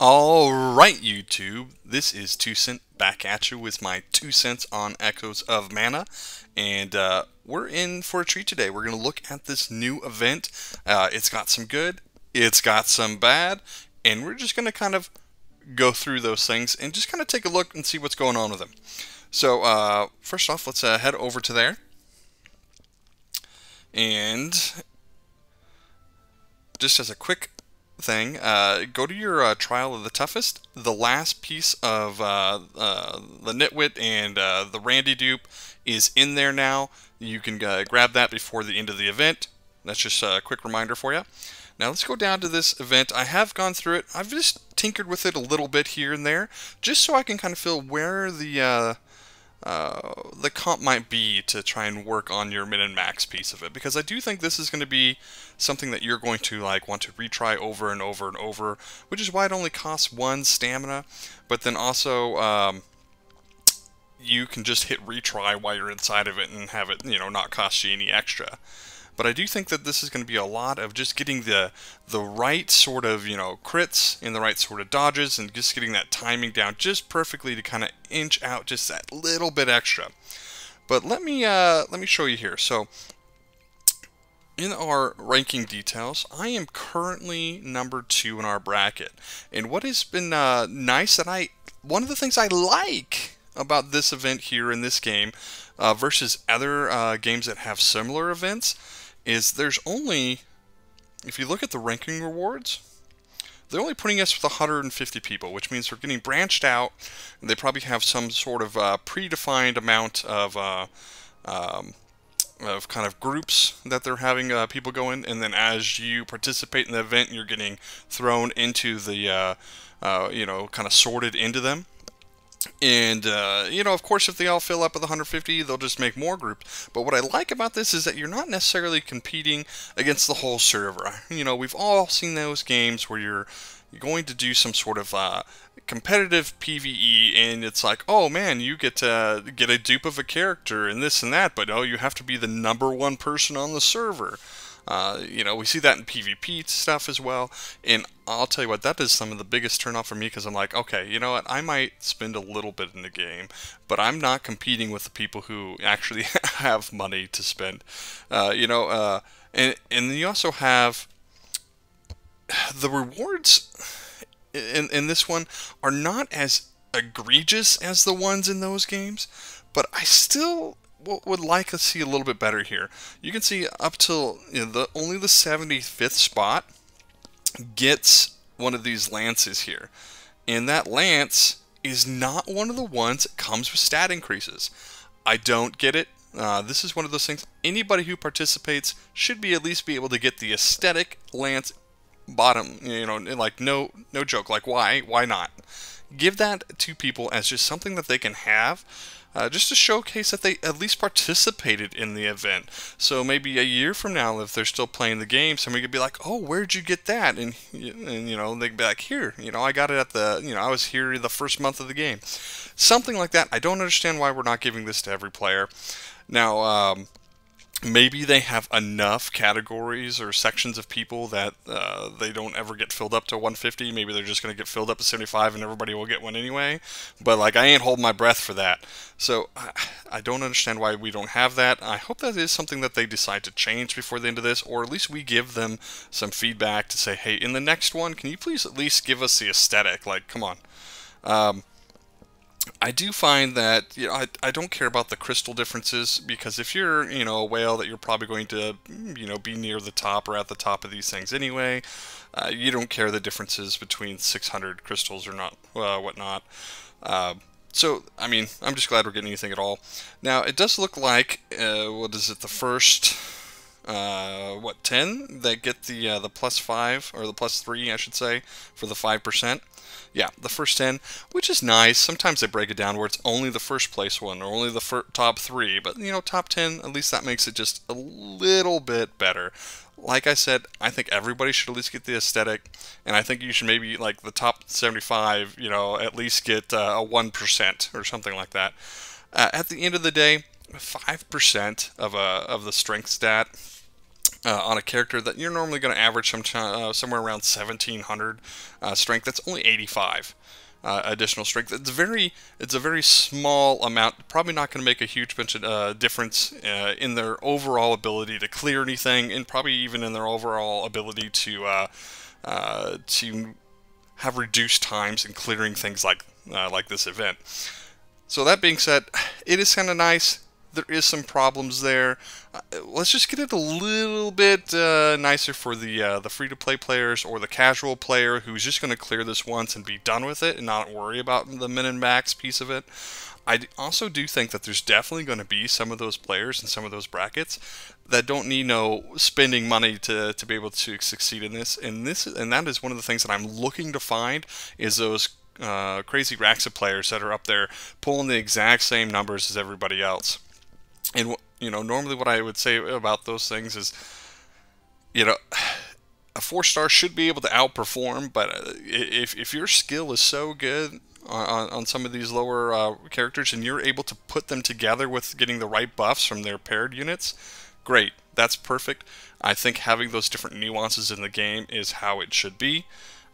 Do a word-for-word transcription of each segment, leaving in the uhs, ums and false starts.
Alright YouTube, this is Two Cent back at you with my two cents on Echoes of Mana, and uh, we're in for a treat today. We're going to look at this new event. Uh, it's got some good, it's got some bad, and we're just going to kind of go through those things and just kind of take a look and see what's going on with them. So uh, first off, let's uh, head over to there and just as a quick thing, uh, go to your uh, Trial of the Toughest, the last piece of uh, uh, the Knitwit and uh, the Randy dupe is in there now. You can uh, grab that before the end of the event. That's just a quick reminder for you. Now let's go down to this event. I have gone through it. I've just tinkered with it a little bit here and there, just so I can kind of feel where the uh, uh, the comp might be to try and work on your min and max piece of it, because I do think this is going to be something that you're going to like want to retry over and over and over, which is why it only costs one stamina. But then also um, you can just hit retry while you're inside of it and have it, you know, not cost you any extra. But I do think that this is going to be a lot of just getting the the right sort of, you know, crits and the right sort of dodges and just getting that timing down just perfectly to kind of inch out just that little bit extra. But let me uh, let me show you here. So in our ranking details, I am currently number two in our bracket. And what has been uh, nice that I one of the things I like about this event here in this game uh, versus other uh, games that have similar events is there's only, if you look at the ranking rewards, they're only putting us with one hundred fifty people, which means they're getting branched out, and they probably have some sort of uh, predefined amount of uh, um, of kind of groups that they're having uh, people go in, and then as you participate in the event, you're getting thrown into the, uh, uh, you know, kind of sorted into them. And, uh, you know, of course, if they all fill up with one hundred fifty, they'll just make more groups. But what I like about this is that you're not necessarily competing against the whole server. You know, we've all seen those games where you're going to do some sort of uh, competitive PvE, and it's like, oh man, you get to get a dupe of a character and this and that, but oh, you have to be the number one person on the server. Uh, you know, we see that in PvP stuff as well, and I'll tell you what, that is some of the biggest turnoff for me, because I'm like, okay, you know what, I might spend a little bit in the game, but I'm not competing with the people who actually have money to spend. Uh, you know, uh, and, and you also have the rewards in, in this one are not as egregious as the ones in those games, but I still would like to see a little bit better here. You can see up till, you know, the only the seventy-fifth spot gets one of these lances here, and that lance is not one of the ones that comes with stat increases. I don't get it. Uh, this is one of those things. Anybody who participates should be at least be able to get the aesthetic lance bottom. You know, like no no joke. Like why why not? Give that to people as just something that they can have. Uh, just to showcase that they at least participated in the event. So maybe a year from now, if they're still playing the game, somebody could be like, "Oh, where'd you get that?" And and you know, they'd be like, "Here, you know, I got it at the, you know, I was here the first month of the game," something like that. I don't understand why we're not giving this to every player. Now, um, maybe they have enough categories or sections of people that uh, they don't ever get filled up to one hundred fifty. Maybe they're just going to get filled up to seventy-five and everybody will get one anyway. But, like, I ain't holding my breath for that. So, I, I don't understand why we don't have that. I hope that is something that they decide to change before the end of this, or at least we give them some feedback to say, hey, in the next one, can you please at least give us the aesthetic? Like, come on. Um... I do find that, you know, I, I don't care about the crystal differences, because if you're, you know, a whale, that you're probably going to, you know, be near the top or at the top of these things anyway. Uh, you don't care the differences between six hundred crystals or not, uh, whatnot. Uh, so, I mean, I'm just glad we're getting anything at all. Now, it does look like, uh, what is it, the first, uh, what, ten that get the, uh, the plus five, or the plus three, I should say, for the five percent. Yeah, the first ten, which is nice. Sometimes they break it down where it's only the first place one or only the fir top three, but, you know, top ten, at least that makes it just a little bit better. Like I said, I think everybody should at least get the aesthetic, and I think you should maybe, like, the top seventy-five, you know, at least get uh, a one percent or something like that. Uh, at the end of the day, five percent of, a, of the strength stat Uh, on a character that you're normally going to average some uh, somewhere around seventeen hundred uh, strength. That's only eighty-five uh, additional strength. It's very, it's a very small amount. Probably not going to make a huge bunch of uh, difference uh, in their overall ability to clear anything, and probably even in their overall ability to uh, uh, to have reduced times in clearing things like uh, like this event. So that being said, it is kind of nice. There is some problems there. Uh, let's just get it a little bit uh, nicer for the uh, the free-to-play players or the casual player who's just going to clear this once and be done with it and not worry about the min and max piece of it. I also do think that there's definitely going to be some of those players and some of those brackets that don't need no spending money to, to be able to succeed in this. And this and that is one of the things that I'm looking to find is those uh, crazy Raxa players that are up there pulling the exact same numbers as everybody else. And, you know, normally what I would say about those things is, you know, a four-star should be able to outperform, but if, if your skill is so good on, on some of these lower uh, characters and you're able to put them together with getting the right buffs from their paired units, great, that's perfect. I think having those different nuances in the game is how it should be.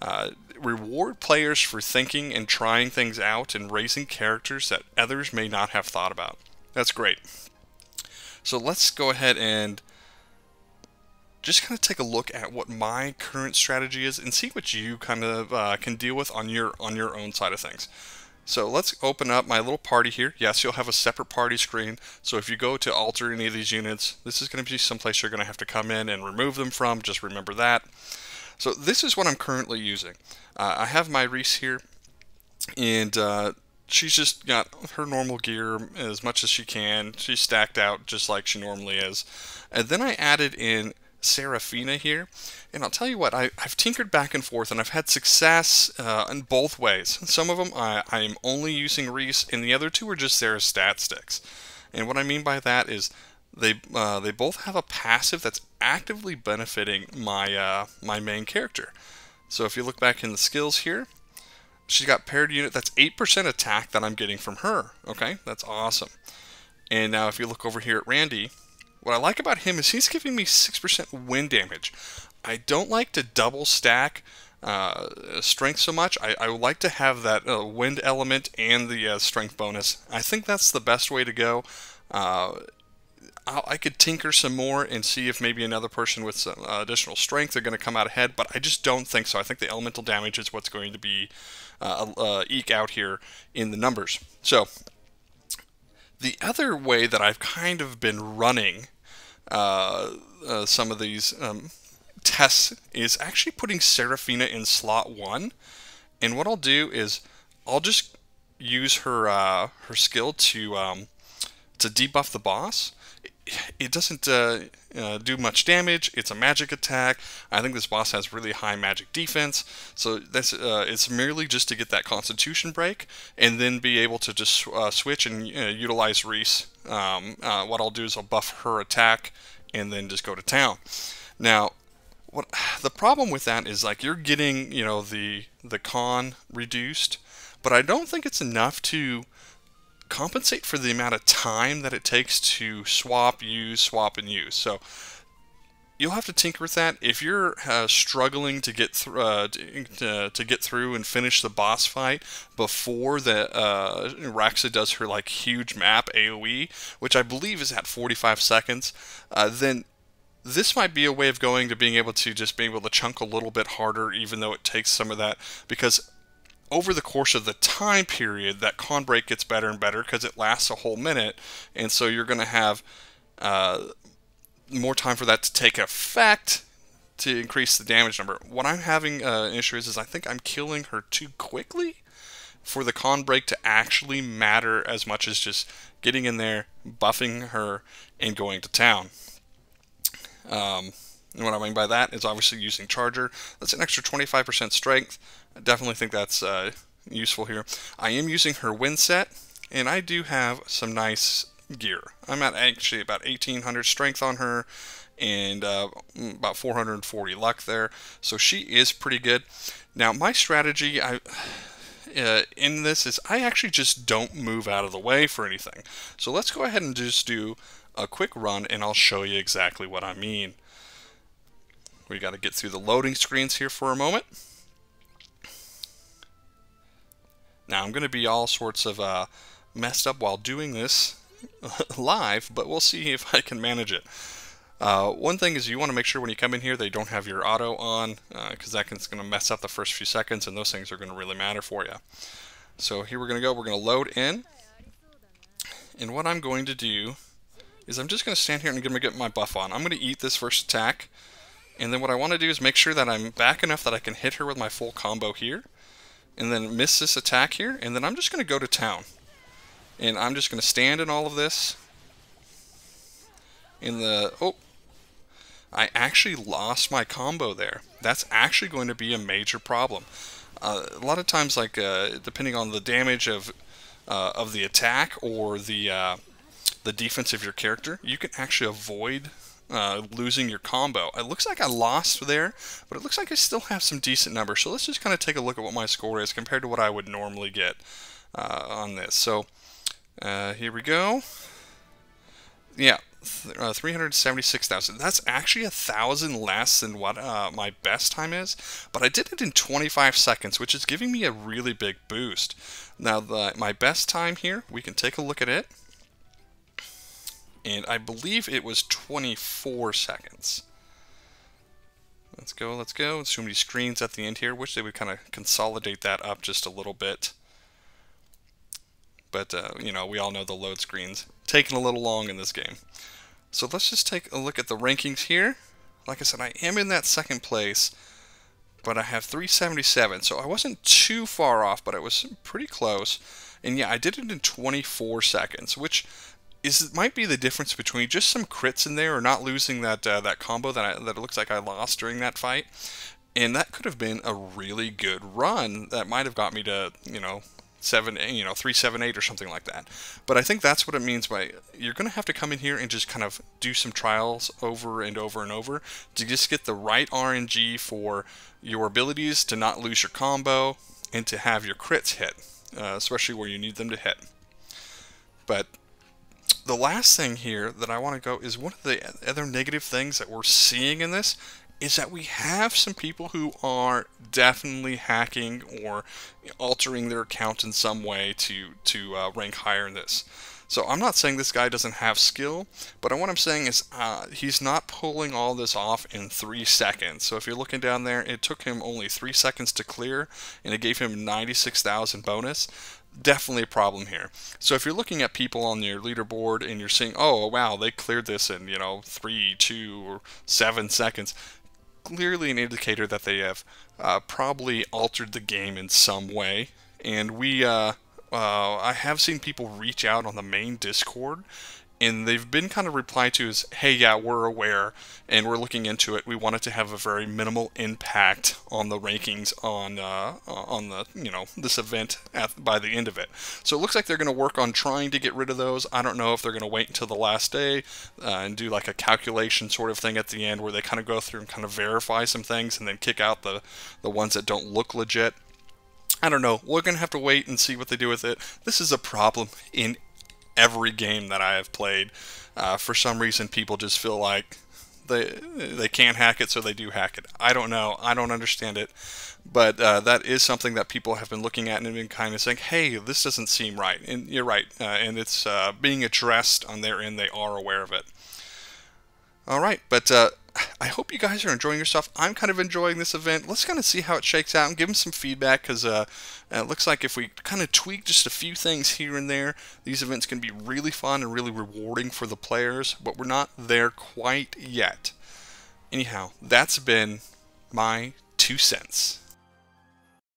Uh, reward players for thinking and trying things out and raising characters that others may not have thought about. That's great. So let's go ahead and just kind of take a look at what my current strategy is and see what you kind of uh, can deal with on your on your own side of things. So let's open up my little party here. Yes, you'll have a separate party screen. So if you go to alter any of these units, this is going to be someplace you're going to have to come in and remove them from. Just remember that. So this is what I'm currently using. Uh, I have my Reese here, and uh, she's just got her normal gear as much as she can. She's stacked out just like she normally is. And then I added in Seraphina here. And I'll tell you what, I, I've tinkered back and forth, and I've had success uh, in both ways. Some of them I am only using Reese, and the other two are just Sarah's stat sticks. And what I mean by that is they uh, they both have a passive that's actively benefiting my uh, my main character. So if you look back in the skills here, she's got paired unit, that's eight percent attack that I'm getting from her. Okay, that's awesome. And now if you look over here at Randy, what I like about him is he's giving me six percent wind damage. I don't like to double stack uh, strength so much. I, I would like to have that uh, wind element and the uh, strength bonus. I think that's the best way to go. Uh, I could tinker some more and see if maybe another person with some uh, additional strength are going to come out ahead, but I just don't think so. I think the elemental damage is what's going to be uh, uh, eke out here in the numbers. So the other way that I've kind of been running uh, uh, some of these um, tests is actually putting Seraphina in slot one, and what I'll do is I'll just use her uh, her skill to um, to debuff the boss. It doesn't uh, uh, do much damage. It's a magic attack. I think this boss has really high magic defense, so this uh, it's merely just to get that constitution break and then be able to just uh, switch and uh, utilize Reese. Um, uh, what I'll do is I'll buff her attack and then just go to town. Now, what the problem with that is, like, you're getting, you know, the the con reduced, but I don't think it's enough to compensate for the amount of time that it takes to swap, use, swap, and use. So you'll have to tinker with that. If you're uh, struggling to get th uh, to, to get through and finish the boss fight before the uh, Raxa does her like huge map A O E, which I believe is at forty-five seconds, uh, then this might be a way of going to being able to just be able to chunk a little bit harder, even though it takes some of that, because over the course of the time period, that con break gets better and better because it lasts a whole minute, and so you're going to have uh, more time for that to take effect to increase the damage number. What I'm having uh, issues is I think I'm killing her too quickly for the con break to actually matter as much as just getting in there, buffing her, and going to town. Um, and what I mean by that is obviously using Charger. That's an extra twenty-five percent strength. I definitely think that's uh, useful here. I am using her wind set, and I do have some nice gear. I'm at actually about eighteen hundred strength on her, and uh, about four hundred forty luck there. So she is pretty good. Now my strategy I, uh, in this is I actually just don't move out of the way for anything. So let's go ahead and just do a quick run, and I'll show you exactly what I mean. We got to get through the loading screens here for a moment. Now I'm going to be all sorts of uh, messed up while doing this live, but we'll see if I can manage it. Uh, one thing is you want to make sure when you come in here they don't have your auto on, because uh, that's going to mess up the first few seconds, and those things are going to really matter for you. So here we're going to go. We're going to load in. And what I'm going to do is I'm just going to stand here and I'm going to get my buff on. I'm going to eat this first attack. And then what I want to do is make sure that I'm back enough that I can hit her with my full combo here. And then miss this attack here. And then I'm just going to go to town. And I'm just going to stand in all of this. In the... Oh! I actually lost my combo there. That's actually going to be a major problem. Uh, a lot of times, like, uh, depending on the damage of uh, of the attack or the uh, the defense of your character, you can actually avoid uh, losing your combo. It looks like I lost there, but it looks like I still have some decent numbers. So let's just kind of take a look at what my score is compared to what I would normally get uh, on this. So uh, here we go. Yeah. Uh, three hundred seventy-six thousand. That's actually a thousand less than what uh, my best time is, but I did it in twenty-five seconds, which is giving me a really big boost. Now the, my best time here, we can take a look at it, and I believe it was twenty-four seconds. Let's go, let's go. So many screens at the end here. Wish they would kind of consolidate that up just a little bit. But, uh, you know, we all know the load screen's taking a little long in this game. So let's just take a look at the rankings here. Like I said, I am in that second place, but I have three seventy-seven. So I wasn't too far off, but it was pretty close. And yeah, I did it in twenty-four seconds, which is might be the difference between just some crits in there or not losing that uh, that combo that, I, that it looks like I lost during that fight. And that could have been a really good run that might have got me to, you know... seven, you know, three, seven, eight, or something like that. But I think that's what it means by you're going to have to come in here and just kind of do some trials over and over and over to just get the right R N G for your abilities to not lose your combo and to have your crits hit, uh, especially where you need them to hit. But the last thing here that I want to go is one of the other negative things that we're seeing in this is that we have some people who are definitely hacking or altering their account in some way to, to uh, rank higher in this. So I'm not saying this guy doesn't have skill, but what I'm saying is uh, he's not pulling all this off in three seconds. So if you're looking down there, it took him only three seconds to clear, and it gave him ninety-six thousand bonus. Definitely a problem here. So if you're looking at people on your leaderboard and you're seeing, oh, wow, they cleared this in, you know, three, two, or seven seconds, clearly an indicator that they have uh, probably altered the game in some way. And we, uh, uh, I have seen people reach out on the main Discord, and they've been kind of replied to as, hey, yeah, we're aware, and we're looking into it. We want it to have a very minimal impact on the rankings on uh, on the, you know, this event at, by the end of it. So it looks like they're going to work on trying to get rid of those. I don't know if they're going to wait until the last day uh, and do like a calculation sort of thing at the end where they kind of go through and kind of verify some things and then kick out the, the ones that don't look legit. I don't know. We're going to have to wait and see what they do with it. This is a problem in every game that I have played. Uh, for some reason, people just feel like they they can't hack it, so they do hack it. I don't know. I don't understand it. But uh, that is something that people have been looking at and have been kind of saying, hey, this doesn't seem right. And you're right. Uh, and it's uh, being addressed on their end. They are aware of it. All right. But uh, I hope you guys are enjoying yourself. I'm kind of enjoying this event. Let's kind of see how it shakes out and give them some feedback, because uh, it looks like if we kind of tweak just a few things here and there, these events can be really fun and really rewarding for the players, but we're not there quite yet. Anyhow, that's been my two cents.